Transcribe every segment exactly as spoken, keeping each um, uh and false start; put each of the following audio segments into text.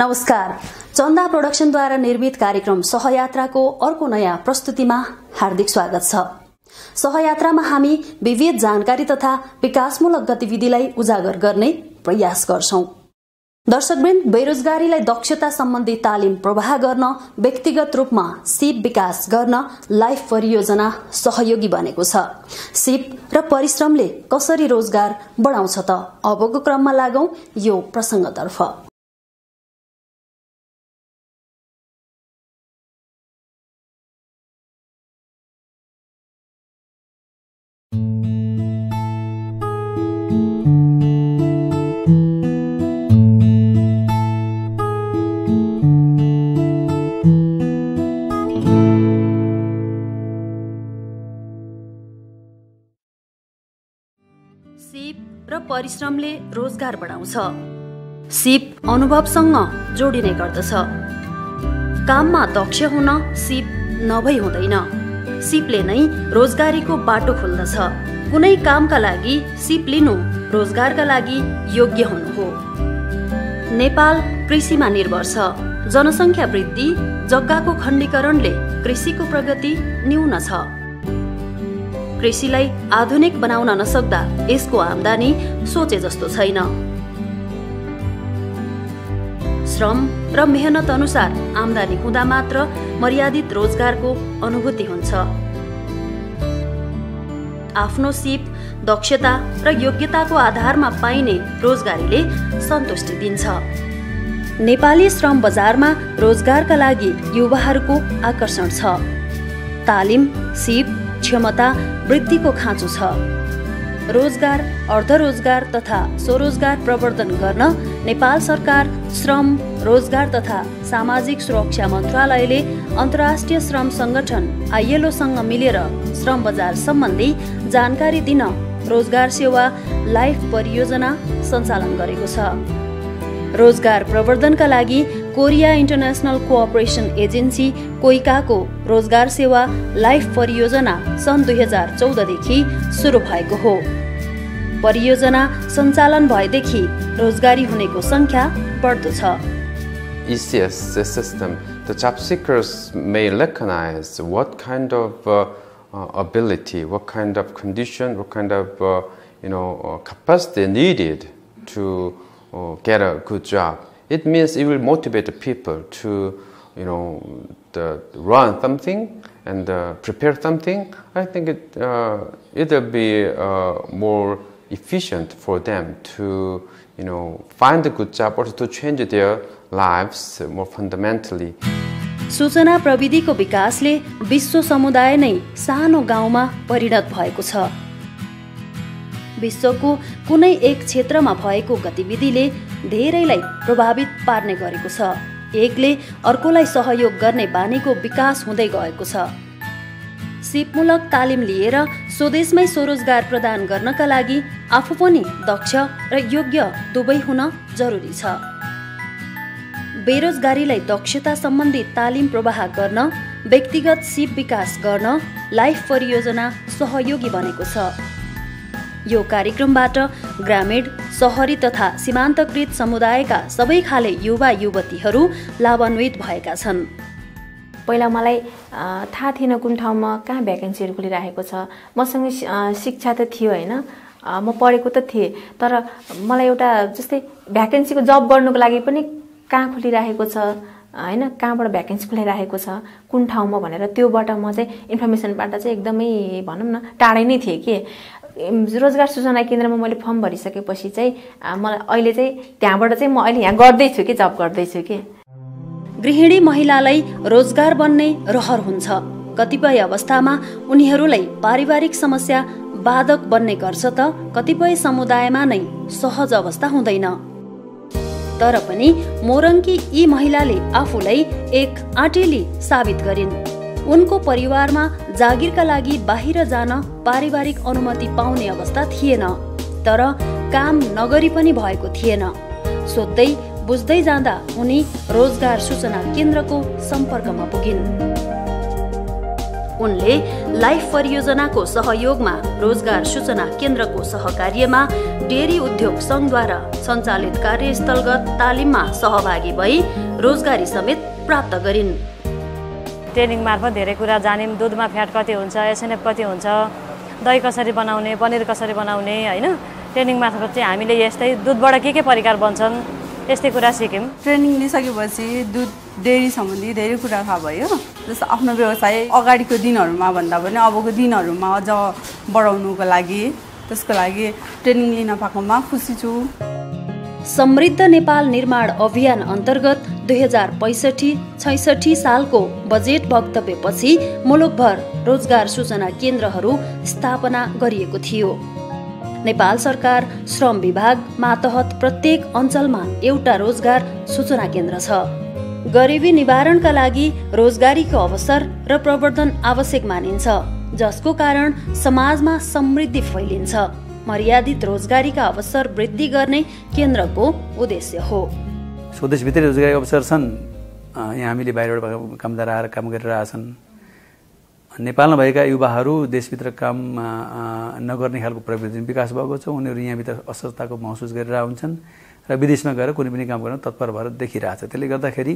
नमस्कार, चन्दा प्रोडक्शन द्वारा निर्मित कार्यक्रम सहयात्राको अर्को नयाँ प्रस्तुतिमा हार्दिक स्वागत छ। सहयात्रामा हामी विविध जानकारी तथा विकासमूलक गतिविधिलाई उजागर गर्ने प्रयास गर्छौं। दर्शकवृन्द, बेरोजगारीलाई दक्षता सम्बन्धी तालिम प्रवाह गर्न, व्यक्तिगत रूपमा सिप विकास गर्न लाइफ परियोजना सहयोगी बनेको छ। सिप र परिश्रमले कसरी रोजगार बढाउँछ त, अबको क्रममा लागौं यो प्रसंगतर्फ। सिप र परिश्रमले रोजगार बढाउँछ। सिप अनुभवसँग जोडिने गर्दछ। काममा दक्ष हुन सिप नभई हुँदैन। सिपले नै रोजगारीको बाटो खोल्दछ। कुनै कामका लागि सिप लिनु रोजगारका लागि योग्य हुनु हो। नेपाल कृषिमा निर्भर छ। जनसङ्ख्या वृद्धि, जग्गाको खण्डीकरणले कृषिको प्रगति न्यून छ। कृषिलाई आधुनिक बनाउन नसक्दा यसको आम्दानी सोचे जस्तो छैन। श्रम र मेहनत अनुसार आम्दानी हुँदा मात्र मर्यादित रोजगारको अनुभूति हुन्छ। आफ्नो सिप, दक्षता र योग्यताको आधारमा पाइने रोजगारीले सन्तुष्टि दिन्छ। नेपाली श्रम बजारमा रोजगारका लागि युवाहरूको आकर्षण छ। तालिम, सिप, क्षमता वृद्धिको खाँचो छ। रोजगार, अर्धरोजगार तथा स्वरोजगार प्रवर्धन गर्न नेपाल सरकार श्रम, रोजगार तथा सामाजिक सुरक्षा मन्त्रालयले अन्तर्राष्ट्रिय श्रम संगठन आईएलओसँग मिलेर श्रम बजार सम्बन्धी जानकारी दिन रोजगार सेवा लाइफ परियोजना सञ्चालन गरेको छ। रोजगार प्रवर्धनका लागि कोरिया इन्टरनेशनल कोअपरेसन एजेन्सी कोइकाको रोजगार सेवा लाइफ परियोजना सन् दुई हजार चौधदेखि सुरु भएको हो। परियोजना सञ्चालन भएदेखि रोजगारी हुनेको संख्या बढ्दो छ। E C S system, the job seekers may recognize what kind of uh, ability, what kind of condition, what kind of uh, you know capacity needed to uh, get a good job. It means it will motivate the people to, you know, the, run something and uh, prepare something. I think it uh, it'll be uh, more efficient for them to, you know, find a good job or to change their lives more fundamentally. सूचना प्रविधिको विकासले विश्व समुदाय नै सानो गाउँमा परिणत भएको छ। विश्वको कुनै एक क्षेत्रमा भएको गतिविधिले धेरैलाई प्रभावित पार्ने गरेको छ। एकले अर्कोलाई सहयोग गर्ने बानीको विकास हुँदै गएको छ। सिपमूलक तालिम लिएर स्वदेशमै स्वरोजगार प्रदान गर्नका लागि आफू पनि दक्ष र योग्य दुवै हुन जरुरी छ। बेरोजगारीलाई दक्षता सम्बन्धी तालिम प्रवाह गर्न, व्यक्तिगत सिप विकास गर्न लाइफ परियोजना सहयोगी बनेको छ। यो कार्यक्रमबाट ग्रामीण, सहरी तथा सीमान्तकृत समुदायका सबै खाले युवा युवतीहरू लाभान्वित भएका छन्। पहिला मलाई थाहा थिएन कुन ठाउँमा कहाँ भ्याकेन्सीहरू खुलिरहेको छ। मसँग शिक्षा त थियो हैन, म पढेको त थिएँ, तर मलाई एउटा जस्तै भ्याकेन्सीको जब गर्नुको लागि पनि कहाँ खुलिरहेको छ हैन, कहाँबाट भ्याकेन्सी खुलिरहेको छ, कुन ठाउँमा भनेर त्योबाट म चाहिँ इन्फर्मेसनबाट चाहिँ एकदमै भनौँ न टाढै नै थिएँ कि। रोजगार सूचना केन्द्रमा मैले फर्म भरिसकेपछि चाहिँ मलाई अहिले चाहिँ त्यहाँबाट चाहिँ म अहिले यहाँ गर्दैछु कि जब गर्दैछु कि। गृहिणी महिलालाई रोजगार बन्ने रहर हुन्छ। कतिपय अवस्थामा उनीहरूलाई पारिवारिक समस्या बाधक बन्ने गर्छ त कतिपय समुदायमा नै सहज अवस्था हुँदैन। तर पनि मोरङकी यी महिलाले आफूलाई एक आँटेली साबित गरिन्। उनको परिवारमा जागिरका लागि बाहिर जान पारिवारिक अनुमति पाउने अवस्था थिएन, तर काम नगरी पनि भएको थिएन। सोध्दै बुझ्दै जाँदा उनी रोजगार सूचना केन्द्रको सम्पर्कमा पुगिन्। उनले लाइफ परियोजनाको सहयोगमा रोजगार सूचना केन्द्रको सहकार्यमा डेरी उद्योग संघद्वारा सञ्चालित कार्यस्थलगत तालिममा सहभागी भई रोजगारी समेत प्राप्त गरिन्। ट्रेनिङ मार्फत धेरै कुरा जानिम, दूधमा फ्याट कति हुन्छ, एसएनएफ कति हुन्छ, दही कसरी बनाउने, पनीर कसरी बनाउने, हैन। ट्रेनिङ मार्फत चाहिँ हामीले यस्तै दूधबाट के के परिकार बन्छन् यस्तै कुरा सिक्यौं। ट्रेनिङ लिइसकेपछि दूध डेरी सम्बन्धी धेरै कुरा थाहा भयो। जस्तो आफ्नो व्यवसाय अगाडिको दिनहरुमा भन्दा पनि अबको दिनहरुमा अझ बढाउनुको लागि त्यसको लागि ट्रेनिङ लिन पाएकोमा खुसी छु। समृद्ध नेपाल निर्माण अभियान अन्तर्गत दुई हजार पैंसठी छैसठी सालको बजेट वक्तव्यपछि मुलुकभर रोजगार सूचना केन्द्रहरू स्थापना गरिएको थियो। नेपाल सरकार श्रम विभाग मातहत प्रत्येक अञ्चलमा एउटा रोजगार सूचना केन्द्र छ। गरिबी निवारणका लागि रोजगारीको अवसर र प्रवर्धन आवश्यक मानिन्छ, जसको कारण समाजमा समृद्धि फैलिन्छ। मर्यादित रोजगारीका अवसर वृद्धि गर्ने केन्द्रको उद्देश्य हो। स्वदेशभित्रै रोजगारीका अवसर छन्, यहाँ हामीले बाहिरबाट कामदार आएर काम गरिरहेका छन्। नेपालमा भएका युवाहरू देशभित्र काम नगर्ने खालको प्रवृत्ति विकास भएको छ। उनीहरू यहाँभित्र असरताको महसुस गरिरहेका हुन्छन् र विदेशमा गएर कुनै पनि काम गर्न तत्पर भएर देखिरहेछ। त्यसले गर्दाखेरि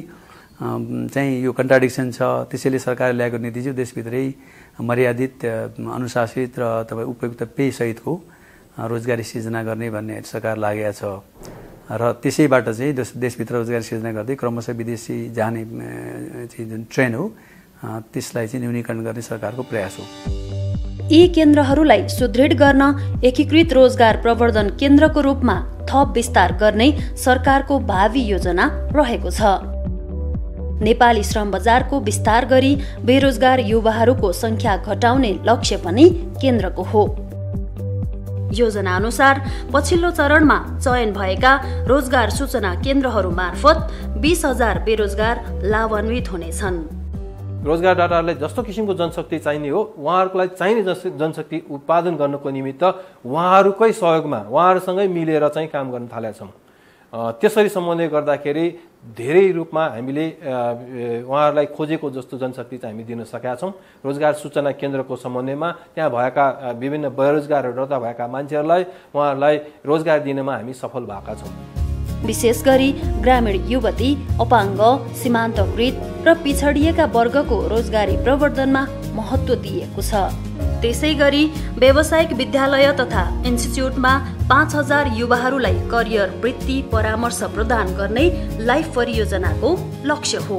चाहिँ यो कन्ट्राडिक्सन छ। त्यसैले सरकारले ल्याएको नीति चाहिँ देशभित्रै मर्यादित अनुशासित र तपाईँ उपयुक्त पेयसहितको रोजगारी सिर्जना गर्ने भन्ने सरकार लागेको छ र त्यसैबाट चाहिँ देशभित्र रोजगारी सिर्जना गर्दै क्रमशः विदेशी जाने चाहिँ जुन ट्रेन्ड हो त्यसलाई चाहिँ न्यूनीकरण गर्ने सरकारको प्रयास हो। यी केन्द्रहरूलाई सुदृढ गर्न एकीकृत रोजगार प्रवर्धन केन्द्रको रूपमा थप विस्तार गर्ने सरकारको भावी योजना रहेको छ। नेपाली श्रम बजारको विस्तार गरी बेरोजगार युवाहरूको संख्या घटाउने लक्ष्य पनि केन्द्रको हो। योजना अनुसार पछिल्लो चरणमा चयन भएका रोजगार सूचना केन्द्रहरू मार्फत बीस हजार बेरोजगार लाभान्वित हुनेछन्। रोजगार दाताहरुलाई जस्तो किसिमको जनशक्ति चाहिने हो उहाँहरुको लागि चाहिने जनशक्ति उत्पादन गर्नको निमित्त उहाँहरुकै सहयोगमा उहाँहरुसँगै मिलेर चाहिँ काम गर्न थालेका छौँ। त्यसरी समन्वय गर्दाखेरि धेरै रूपमा हामीले उहाँहरुलाई खोजेको जस्तो जनशक्ति चाहिँ हामी दिन सकेका छौँ। रोजगार सूचना केन्द्रको समन्वयमा त्यहाँ भएका विभिन्न बेरोजगारहरूता भएका मान्छेहरूलाई उहाँहरूलाई रोजगार दिनमा हामी सफल भएका छौँ। विशेष गरी ग्रामीण युवती, अपाङ्ग, सीमान्तकृत र पिछडिएका वर्गको रोजगारी प्रवर्धनमा महत्त्व दिएको छ। त्यसैगरी व्यावसायिक विद्यालय तथा इन्स्टिच्युटमा पाँच हजार युवाहरूलाई करियर वृत्ति परामर्श प्रदान गर्ने लाइफ परियोजनाको लक्ष्य हो।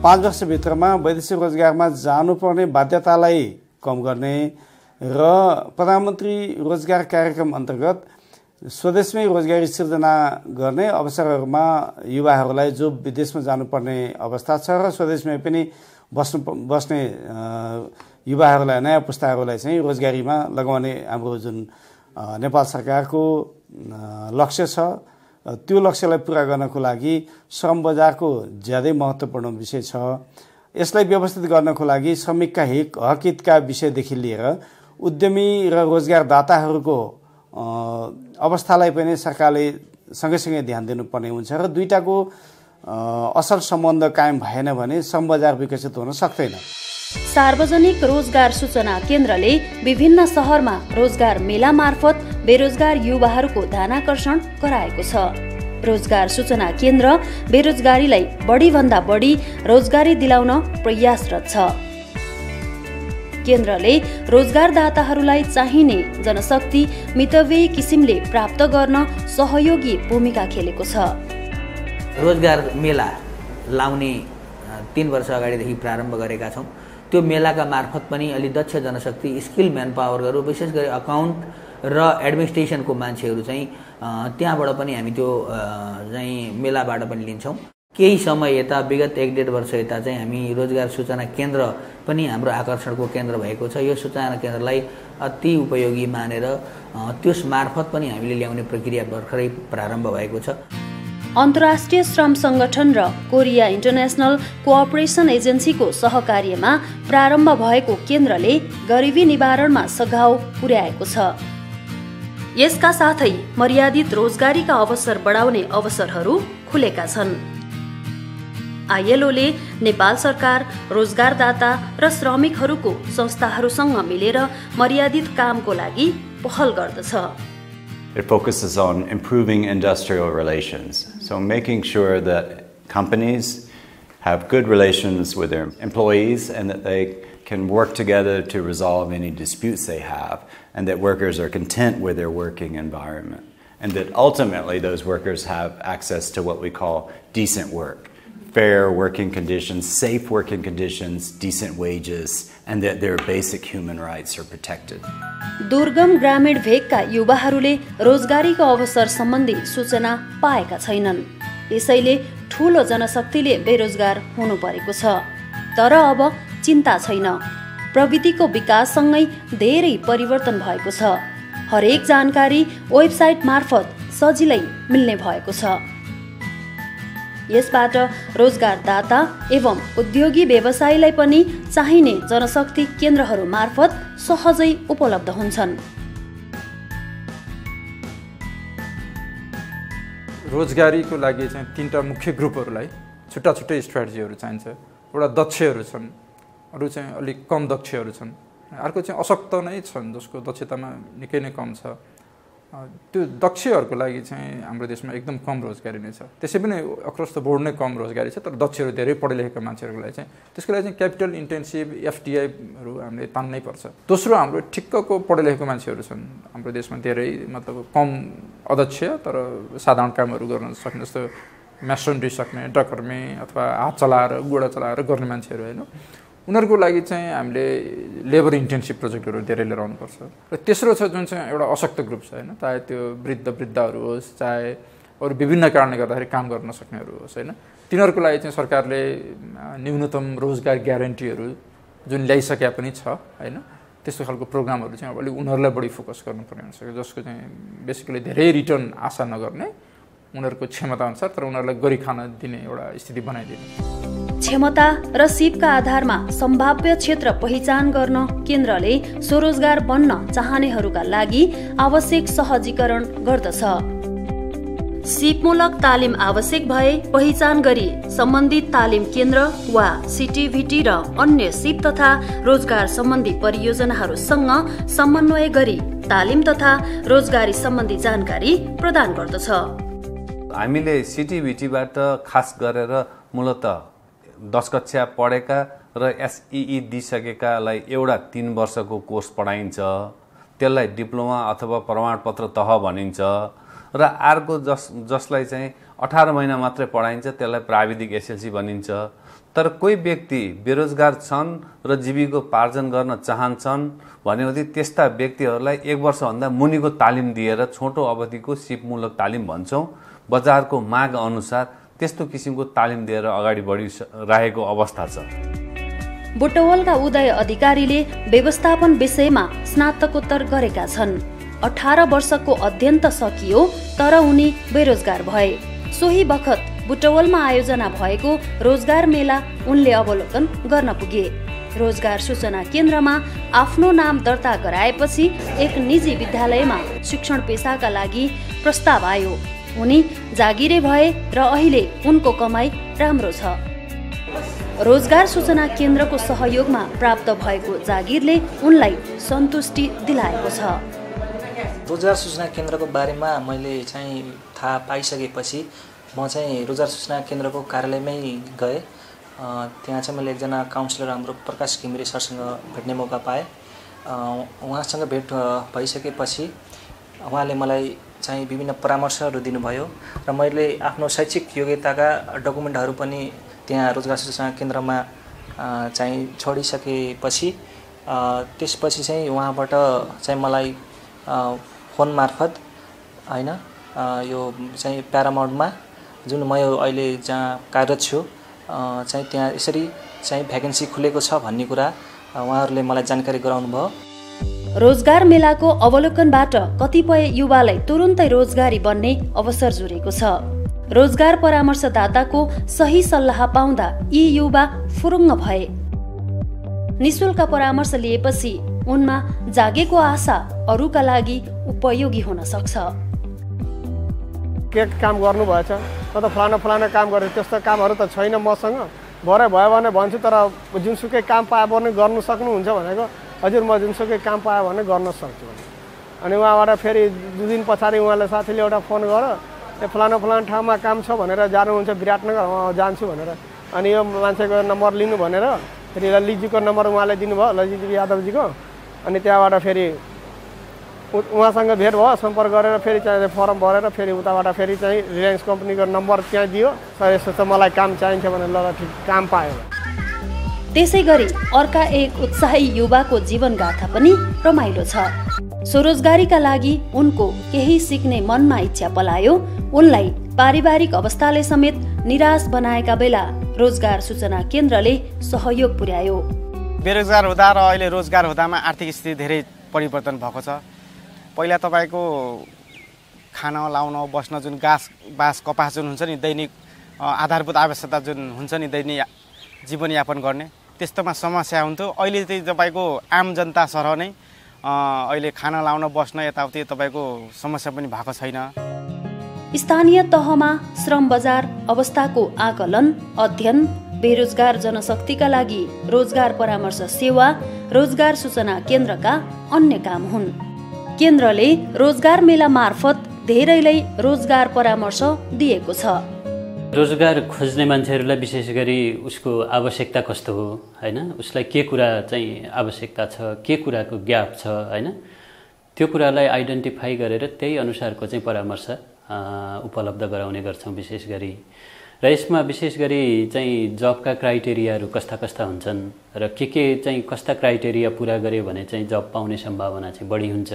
पाँच वर्षभित्रमा वैदेशिक रोजगारमा जानुपर्ने बाध्यतालाई कम गर्ने र प्रधानमन्त्री रोजगार कार्यक्रम अन्तर्गत स्वदेशमै रोजगारी सिर्जना गर्ने अवसरहरूमा युवाहरूलाई जो विदेशमा जानुपर्ने अवस्था छ र स्वदेशमै पनि बस्नु बस्ने युवाहरूलाई नयाँ पुस्ताहरूलाई चाहिँ रोजगारीमा लगाउने हाम्रो जुन नेपाल सरकारको लक्ष्य छ त्यो लक्ष्यलाई पुरा गर्नको लागि श्रम बजारको ज्यादै महत्त्वपूर्ण विषय छ। यसलाई व्यवस्थित गर्नको लागि श्रमिकका हित हकितका विषयदेखि लिएर उद्यमी र रोजगारदाताहरूको अवस्थालाई पनि सरकारले सँगैसँगै ध्यान दिनुपर्ने हुन्छ र दुईटाको असल सम्बन्ध कायम भएन भने श्रम बजार विकसित हुन सक्दैन। सार्वजनिक रोजगार सूचना केन्द्रले विभिन्न शहरमा रोजगार मेला मार्फत बेरोजगार युवाहरूको ध्यानाकर्षण गराएको छ। रोजगार सूचना केन्द्र बेरोजगारीलाई बढी भन्दा बढी रोजगारी दिलाउन प्रयासरत छ। केन्द्रले रोजगारदाताहरूलाई चाहिने जनशक्ति मितव्ययी किसिमले प्राप्त गर्न सहयोगी भूमिका खेलेको छ। रोजगार मेला लाउने तीन वर्ष अगाडिदेखि प्रारम्भ गरेका छौँ। त्यो मेलाका मार्फत पनि अलि दक्ष जनशक्ति स्किल म्यान पावरहरू विशेष गरी अकाउन्ट र एडमिनिस्ट्रेसनको मान्छेहरू चाहिँ त्यहाँबाट पनि हामी त्यो चाहिँ मेलाबाट पनि लिन्छौँ। केही समय यता विगत एक डेढ वर्ष यता चाहिँ हामी रोजगार सूचना केन्द्र पनि हाम्रो आकर्षणको केन्द्र भएको छ। यो सूचना केन्द्रलाई अति उपयोगी मानेर त्यस मार्फत पनि हामीले ल्याउने प्रक्रिया भर्खरै प्रारम्भ भएको छ। अन्तर्राष्ट्रिय श्रम सङ्गठन र कोरिया इन्टरनेसनल कोअपरेसन एजेन्सीको सहकार्यमा प्रारम्भ भएको केन्द्रले गरिबी निवारणमा सघाउ पुर्याएको छ। यसका साथै मर्यादित रोजगारीका अवसर बढाउने अवसरहरू खुलेका छन्। आईएलओले नेपाल सरकार रोजगारदाता र श्रमिकहरूको संस्थाहरूसँग मिलेर मर्यादित कामको लागि पहल गर्दछ। It focuses on improving industrial relations, so making sure that companies have good relations with their employees and that they can work together to resolve any disputes they have, and that workers are content with their working environment, and that ultimately those workers have access to what we call decent work, fair working conditions, safe working conditions, decent wages, and that their basic human rights are protected. दुर्गम ग्रामीण भेगका युवाहरूले रोजगारीको अवसर सम्बन्धी सूचना पाएका छैनन्, यसैले ठूलो जनशक्तिले बेरोजगार हुनु परेको छ। तर अब चिन्ता छैन, प्रविधिको विकाससँगै धेरै परिवर्तन भएको छ। हरेक जानकारी वेबसाइट मार्फत सजिलै मिल्ने भएको छ। यसबाट रोजगारदाता एवं उद्योगी व्यवसायीलाई पनि चाहिने जनशक्ति केन्द्रहरू मार्फत सहजै उपलब्ध हुन्छन्। रोजगारीको लागि चाहिँ तीनटा मुख्य ग्रुपहरूलाई छुट्टा छुट्टै स्ट्र्याटेजीहरू चाहिन्छ। एउटा दक्षहरू छन्, अरू चाहिँ अलिक कम दक्षहरू छन्, अर्को चाहिँ अशक्त नै छन् जसको दक्षतामा निकै नै कम छ। त्यो दक्षहरूको लागि चाहिँ हाम्रो देशमा एकदम कम रोजगारी नै छ। त्यसै पनि अक्रस द बोर्ड नै कम रोजगारी छ, तर दक्षहरू धेरै पढेलेखेका मान्छेहरूको लागि चाहिँ त्यसको लागि चाहिँ क्यापिटल इन्टेन्सिभ एफडिआईहरू हामीले तान्नै पर्छ। दोस्रो हाम्रो ठिक्कको पढेलेखेका मान्छेहरू छन् हाम्रो देशमा, धेरै मतलब कम अदक्ष तर साधारण कामहरू गर्न सक्ने जस्तो मेसनरी सक्ने, डकर्मे अथवा हात चलाएर गोडा चलाएर गर्ने मान्छेहरू होइन, उनीहरूको लागि चाहिँ हामीले लेबर इन्टेन्सिभ प्रोजेक्टहरू धेरै लिएर आउनुपर्छ। र तेस्रो छ जुन चाहिँ एउटा अशक्त ग्रुप छ होइन, चाहे त्यो वृद्ध वृद्धहरू होस् चाहे अरू विभिन्न कारणले गर्दाखेरि काम गर्न नसक्नेहरू होस् होइन, तिनीहरूको लागि चाहिँ सरकारले न्यूनतम रोजगार ग्यारेन्टीहरू जुन ल्याइसके पनि छ होइन, त्यस्तो खालको प्रोग्रामहरू चाहिँ अब अलिक उनीहरूलाई बढी फोकस गर्नुपर्ने हुन्छ, जसको चाहिँ बेसिकली धेरै रिटर्न आशा नगर्ने, उनीहरूको क्षमताअनुसार तर उनीहरूलाई गरी खान दिने एउटा स्थिति बनाइदिने। क्षमता र सिपका आधारमा सम्भाव्य क्षेत्र पहिचान गर्न केन्द्रले स्वरोजगार बन्न चाहनेहरूका लागि आवश्यक सहजीकरण गर्दछ। सिपमूलक तालिम आवश्यक भए पहिचान गरी सम्बन्धित तालिम केन्द्र वा सिटिभिटी र अन्य सिप तथा रोजगार सम्बन्धी परियोजनाहरूसँग समन्वय गरी तालिम तथा रोजगारी सम्बन्धी जानकारी प्रदान गर्दछ। हामीले सिटिभिटीबाट खास गरेर मूलत दस कक्षा पढेका र एसईई दिइसकेकालाई एउटा तीन वर्षको कोर्स पढाइन्छ, त्यसलाई डिप्लोमा अथवा प्रमाणपत्र तह भनिन्छ, र अर्को जस जसलाई चाहिँ अठार महिना मात्रै पढाइन्छ त्यसलाई प्राविधिक एसएलसी भनिन्छ। तर कोही व्यक्ति बेरोजगार छन् र जीविकोपार्जन गर्न चाहन्छन् भनेपछि त्यस्ता व्यक्तिहरूलाई एक वर्षभन्दा मुनिको तालिम दिएर छोटो अवधिको सिपमूलक तालिम भन्छौँ, बजारको माग अनुसार त्यस्तो किसिमको तालिम दिएर अगाडि बढिरहेको अवस्था छ। बुटवलका उदय अधिकारीले व्यवस्थापन विषयमा स्नातकोत्तर गरेका छन्, अठार वर्षको अध्ययन त सकियो तर उनी बेरोजगार भए। सोही बखत बुटवलमा आयोजना भएको रोजगार मेला उनले अवलोकन गर्न पुगे। रोजगार सूचना केन्द्रमा आफ्नो नाम दर्ता गराएपछि एक निजी विद्यालयमा शिक्षण पेसाका लागि प्रस्ताव आयो। उनी जागिरे भए र अहिले उनको कमाई राम्रो छ। रोजगार सूचना केन्द्रको सहयोगमा प्राप्त भएको जागिरले उनलाई सन्तुष्टि दिलाएको छ। रोजगार सूचना केन्द्रको बारेमा मैले चाहिँ थाहा पाइसकेपछि म चाहिँ रोजगार सूचना केन्द्रको कार्यालयमै गएँ। त्यहाँ चाहिँ मैले एकजना काउन्सिलर हाम्रो प्रकाश घिमिरे सरसँग भेट्ने मौका पाएँ। उहाँसँग भेट भइसकेपछि उहाँले मलाई चाहिँ विभिन्न परामर्शहरू दिनुभयो र मैले आफ्नो शैक्षिक योग्यताका डकुमेन्टहरू पनि त्यहाँ रोजगार सूचना केन्द्रमा चाहिँ छोडिसकेपछि त्यसपछि चाहिँ उहाँबाट चाहिँ मलाई फोन मार्फत हैन यो चाहिँ प्यारामाउन्टमा जुन म अहिले जहाँ कार्यरत छु चाहिँ त्यहाँ यसरी चाहिँ भ्याकेन्सी खुलेको छ भन्ने कुरा उहाँहरूले मलाई जानकारी गराउनु भयो। रोजगार मेलाको अवलोकनबाट कतिपय युवालाई तुरुन्तै रोजगारी बन्ने अवसर जुरेको छ। रोजगार परामर्शदाताको सही सल्लाह पाउँदा यी युवा फुरुङ्ग भए। निःशुल्क परामर्श लिएपछि उनमा जागेको आशा अरूका लागि उपयोगी हुन सक्छ। के काम गर्नुभएछ त त फलाना फलाना काम गरे त्यस्तो कामहरु त छैन मसँग, भरे भयो भने भन्छु तर जुनसुकै काम पाए भने गर्न सक्नुहुन्छ भनेको हजुर म जुनसुकै काम पाए भने गर्न सक्छु भने। अनि उहाँबाट फेरि दुई दिन पछाडी उहाँले साथीले एउटा फोन गर ए फलाना फलाना ठाउँमा काम छ भनेर जानुहुन्छ विराटनगर, म जान्छु भनेर अनि यो मान्छेको नम्बर लिनु भनेर फेरि ललितजीको नम्बर उहाँले दिनुभयो, ललितजी यादवजीको। अनि त्यहाँबाट फेरि उहाँसँग भेट भयो, सम्पर्क गरेर फेरि चाहिँ फर्म भरेर फेरि उताबाट फेरि चाहिँ रिलायन्स कम्पनीको नम्बर त्यहाँ दियो, सर यस्तो त मलाई काम चाहिन्छ भनेर ल ठिक काम पायो। त्यसै गरी अर्का एक उत्साही युवाको जीवनगाथा पनि रमाइलो छ। स्वरोजगारीका लागि उनको केही सिक्ने मनमा इच्छा पलायो। उनलाई पारिवारिक अवस्थाले समेत निराश बनाएका बेला रोजगार सूचना केन्द्रले सहयोग पुर्यायो। बेरोजगार हुँदा र अहिले रोजगार हुँदामा आर्थिक स्थिति धेरै परिवर्तन भएको छ। पहिला तपाईको खाना लाउन बस्न जुन घाँस बाँस कपास जुन हुन्छ नि दैनिक आधारभूत आवश्यकता जुन हुन्छ नि दैनिक जीवनयापन गर्ने त्यस्तोमा समस्या हुन्थ्यो। अहिले चाहिँ तपाईको आम जनता सरह नै अहिले खाना लाउन बस्न यताउति तपाईको समस्या पनि भएको छैन। स्थानीय तहमा श्रम बजार अवस्थाको आकलन अध्ययन, बेरोजगार जनशक्तिका लागि रोजगार परामर्श सेवा, रोजगार सूचना केन्द्रका अन्य काम हुन्। केन्द्रले रोजगार मेला मार्फत धेरैलाई रोजगार परामर्श दिएको छ। रोजगार खोज्ने मान्छेहरूलाई विशेष गरी उसको आवश्यकता कस्तो हो हैन, उसलाई के कुरा चाहिँ आवश्यकता छ, के कुराको ग्याप छ हैन, त्यो कुरालाई आइडेन्टिफाई गरेर त्यही अनुसारको चाहिँ परामर्श उपलब्ध गराउने गर्छौँ विशेष गरी। र यसमा विशेष गरी चाहिँ जबका क्राइटेरियाहरू कस्ता कस्ता हुन्छन् र के के चाहिँ कस्ता क्राइटेरिया पुरा गरे भने चाहिँ जब पाउने सम्भावना चाहिँ बढी हुन्छ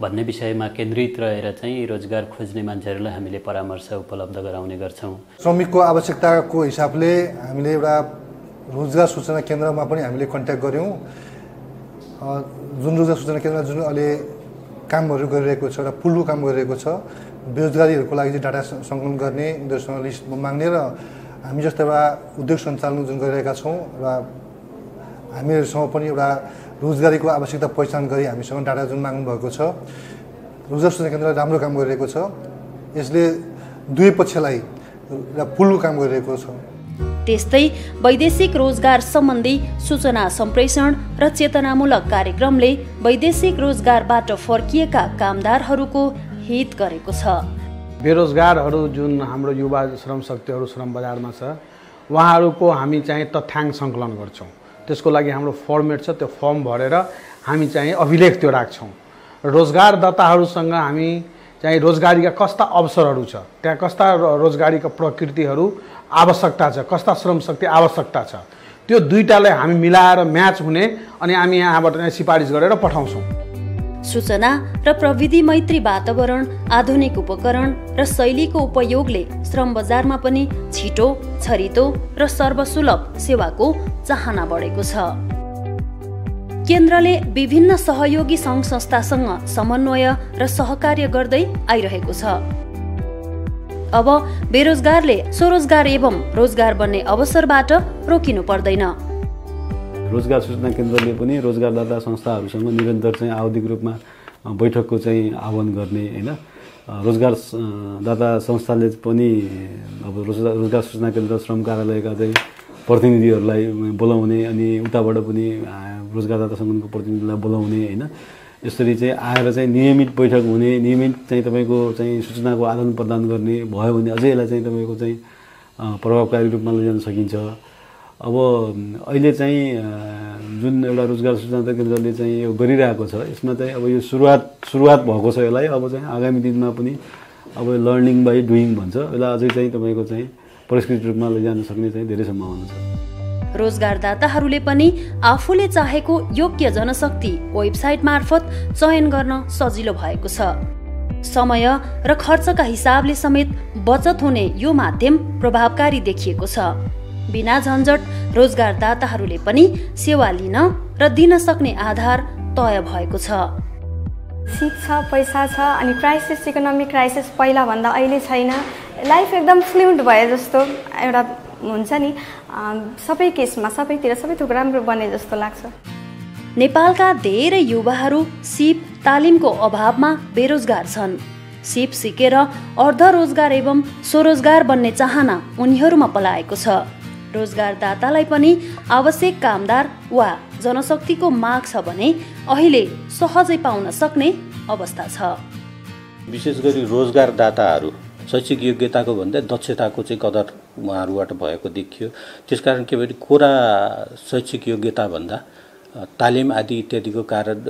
भन्ने विषयमा केन्द्रित रहेर चाहिँ रोजगार खोज्ने मान्छेहरूलाई हामीले परामर्श उपलब्ध गराउने गर्छौँ। श्रमिकको आवश्यकताको हिसाबले हामीले एउटा रोजगार सूचना केन्द्रमा पनि हामीले कन्ट्याक्ट गऱ्यौँ। जुन रोजगार सूचना केन्द्रमा जुन अहिले कामहरू गरिरहेको छ एउटा पुलु काम गरिरहेको छ, बेरोजगारीहरूको लागि चाहिँ डाटा सङ्कलन गर्ने, उनीहरूसँग लिस्ट माग्ने र हामी जस्तो एउटा उद्योग सञ्चालन जुन गरिरहेका छौँ र हामीहरूसँग पनि एउटा रोजगारीको आवश्यकता पहिचान गरी हामीसँग डाटा जुन माग्नु भएको छ, रोजगार सूचना केन्द्रले राम्रो काम गरिरहेको छ। यसले दुवै पक्षलाई एउटा पुलु काम गरिरहेको छ। त्यस्तै वैदेशिक रोजगार सम्बन्धी सूचना सम्प्रेषण र चेतनामूलक कार्यक्रमले वैदेशिक रोजगारबाट फर्किएका कामदारहरूको हित गरेको छ। बेरोजगारहरू जुन हाम्रो युवा श्रम शक्तिहरू श्रम बजारमा छ उहाँहरूको हामी चाहिँ तथ्याङ्क सङ्कलन गर्छौँ, त्यसको लागि हाम्रो फर्मेट छ त्यो फर्म भरेर हामी चाहिँ अभिलेख त्यो राख्छौँ। रोजगारदाताहरूसँग हामी चाहिँ रोजगारीका कस्ता अवसरहरू छ, त्यहाँ कस्ता रोजगारीका प्रकृतिहरू आवश्यकता छ, कस्ता श्रम शक्ति आवश्यकता छ, त्यो दुईटालाई हामी मिलाएर म्याच हुने अनि हामी यहाँबाट नै सिफारिस गरेर पठाउँछौँ। सूचना र प्रविधि मैत्री वातावरण, आधुनिक उपकरण र शैलीको उपयोगले श्रम बजारमा पनि छिटो छरितो र सर्वसुलभ सेवाको चाहना बढेको छ। केन्द्रले विभिन्न सहयोगी सङ्घ संस्थासँग समन्वय र सहकार्य गर्दै आइरहेको छ। अब बेरोजगारले स्वरोजगार एवं रोजगार बन्ने अवसरबाट रोकिनु पर्दैन। रोजगार सूचना केन्द्रले पनि रोजगारदाता संस्थाहरूसँग निरन्तर चाहिँ आवधिक रूपमा बैठकको चाहिँ आह्वान गर्ने हैन, रोजगारदाता संस्थाले पनि अब रोजगार रोजगार सूचना केन्द्र श्रम कार्यालयका चाहिँ प्रतिनिधिहरूलाई बोलाउने अनि उताबाट पनि रोजगारदाता सङ्गठनको प्रतिनिधिलाई बोलाउने हैन, यसरी चाहिँ आएर चाहिँ नियमित बैठक हुने, नियमित चाहिँ तपाईँको चाहिँ सूचनाको आदान प्रदान गर्ने भयो भने अझै यसलाई चाहिँ तपाईँको चाहिँ प्रभावकारी रूपमा लैजान सकिन्छ। अब अहिले चाहिँ जुन एउटा रोजगार सूचना केन्द्रले चाहिँ यो गरिरहेको छ यसमा चाहिँ अब यो सुरुवात सुरुवात भएको छ। यसलाई अब चाहिँ आगामी दिनमा पनि अब लर्निङ बाई डुइङ भन्छ, यसलाई अझै चाहिँ तपाईँको चाहिँ परिष्कृत रूपमा लैजान सक्ने चाहिँ धेरै सम्भावना छ। रोजगारदाताहरूले पनि आफूले चाहेको योग्य जनशक्ति वेबसाइट मार्फत चयन गर्न सजिलो भएको छ। समय र खर्चका हिसाबले समेत बचत हुने यो माध्यम प्रभावकारी देखिएको छ। बिना झन्झट रोजगारदाताहरूले पनि सेवा लिन र दिन सक्ने आधार तय भएको छ। शिक्षा पैसा छ अनि क्राइसिस इकोनोमिक क्राइसिस पहिलाभन्दा अहिले छैन। लाइफ एकदम फ्लुइन्ट भए जस्तो एउटा हुन्छ नि, सबै केसमा सबैतिर सबै थोक राम्रो बने जस्तो लाग्छ। नेपालका धेरै युवाहरू सिप तालिमको अभावमा बेरोजगार छन्। सिप सिकेर अर्ध रोजगार एवं स्वरोजगार बन्ने चाहना उनीहरूमा पलाएको छ। रोजगारदातालाई पनि आवश्यक कामदार वा जनशक्तिको माग छ भने अहिले सहजै पाउन सक्ने अवस्था छ। विशेष गरी रोजगारदाताहरू शैक्षिक योग्यताको भन्दा दक्षताको चाहिँ कदर उहाँहरूबाट भएको देखियो। त्यसकारण के भने कोरा शैक्षिक योग्यता भन्दा तालिम आदि इत्यादिको कारण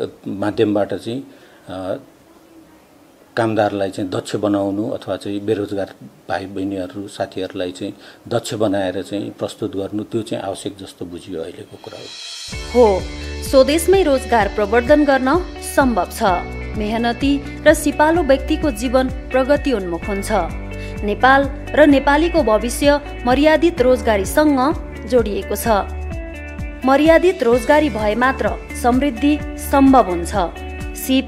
माध्यमबाट चाहिँ कामदारलाई चाहिँ दक्ष बनाउनु अथवा चाहिँ बेरोजगार भाइ बहिनीहरू साथीहरूलाई चाहिँ दक्ष बनाएर चाहिँ प्रस्तुत गर्नु त्यो चाहिँ आवश्यक जस्तो बुझियो अहिलेको कुरा हो। स्वदेशमै रोजगार प्रवर्धन गर्न सम्भव छ। मेहनती र सिपालु व्यक्तिको जीवन प्रगति उन्मुख हुन्छ। नेपाल र नेपालीको भविष्य मर्यादित रोजगारीसँग जोडिएको छ। मर्यादित रोजगारी भए मात्र समृद्धि सम्भव हुन्छ। सिप,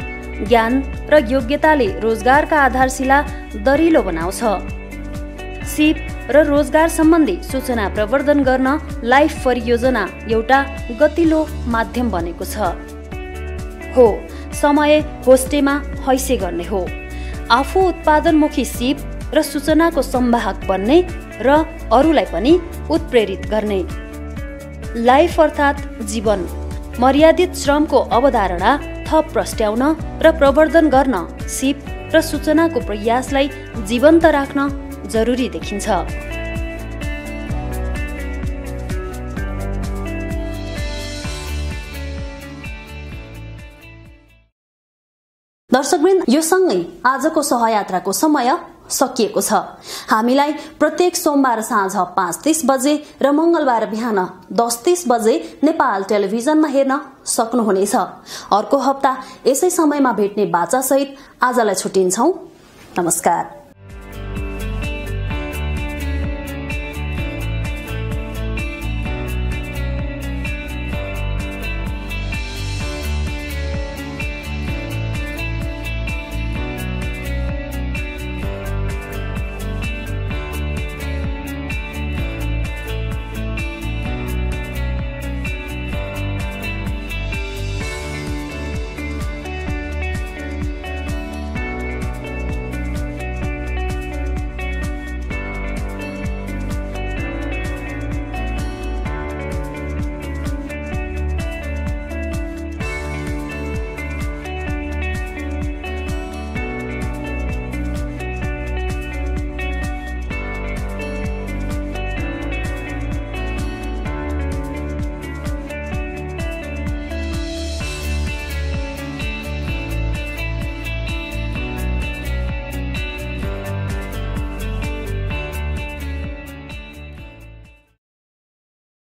ज्ञान र योग्यताले रोजगारका आधारशिला दरिलो बनाउँछ। सिप र रोजगार सम्बन्धी सूचना प्रवर्धन गर्न लाइफ परियोजना एउटा गतिलो माध्यम बनेको छ। हो समय होस्टेमा हैसे गर्ने हो। आफू उत्पादनमुखी सिप र सूचनाको सम्वाहक बन्ने र अरूलाई पनि उत्प्रेरित गर्ने। लाइफ अर्थात् जीवन, मर्यादित श्रमको अवधारणा थप प्रस्ट्याउन र प्रवर्धन गर्न सिप र सूचनाको प्रयासलाई जीवन्त राख्न जरुरी देखिन्छ। दर्शकवृन्द, यो सँगै आजको सहयात्राको समय सकिएको छ। हामीलाई प्रत्येक सोमबार साँझ पाँच तीस बजे र मंगलबार बिहान दस तीस बजे नेपाल टेलिभिजनमा हेर्न सक्नुहुनेछ। अर्को हप्ता यसै समयमा भेट्ने बाचासहित आजलाई छुट्टिन्छौँ। नमस्कार।